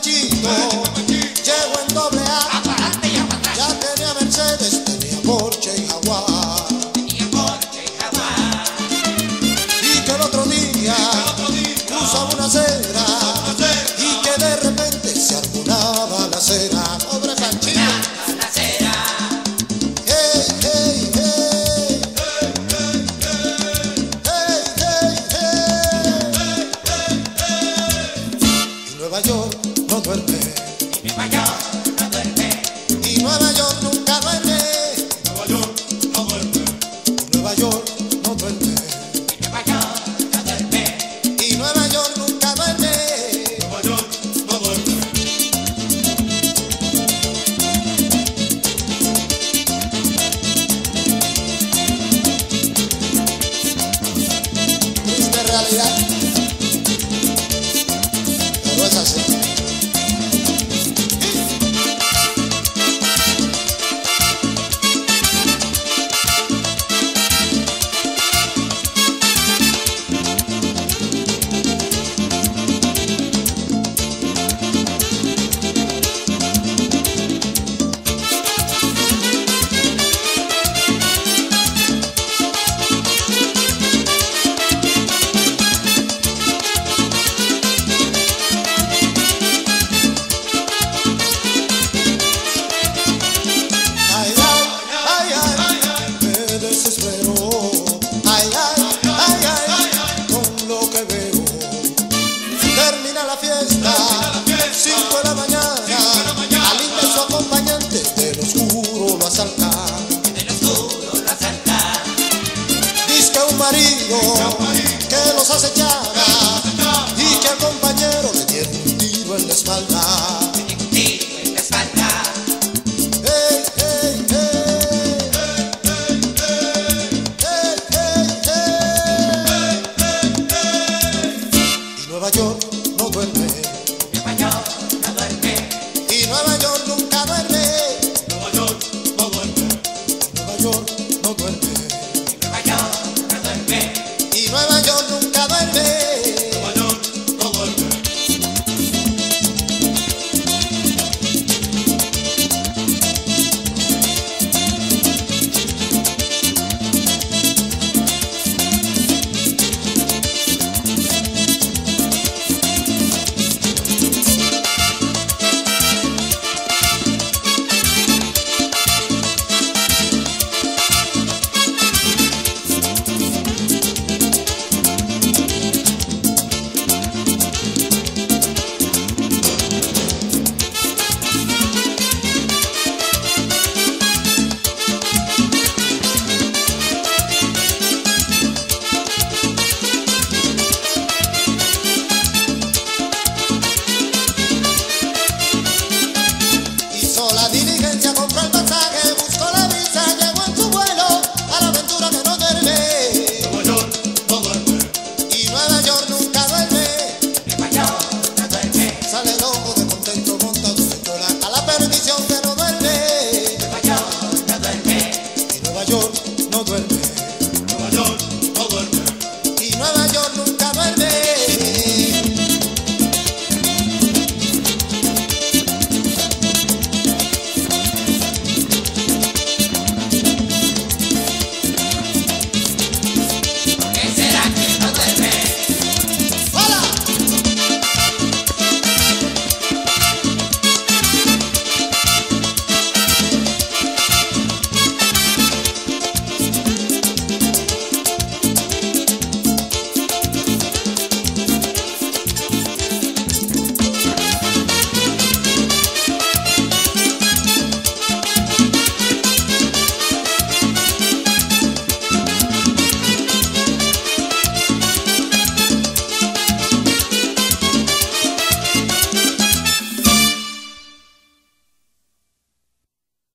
machito, llegó en doble A, ya tenía Mercedes, tenía Porsche y Jaguar. Y que el otro día cruzaba una acera y que de repente se arruinaba la acera. Pobre Panchito. Nueva York no duerme. Y Nueva York no duerme. Y Nueva York.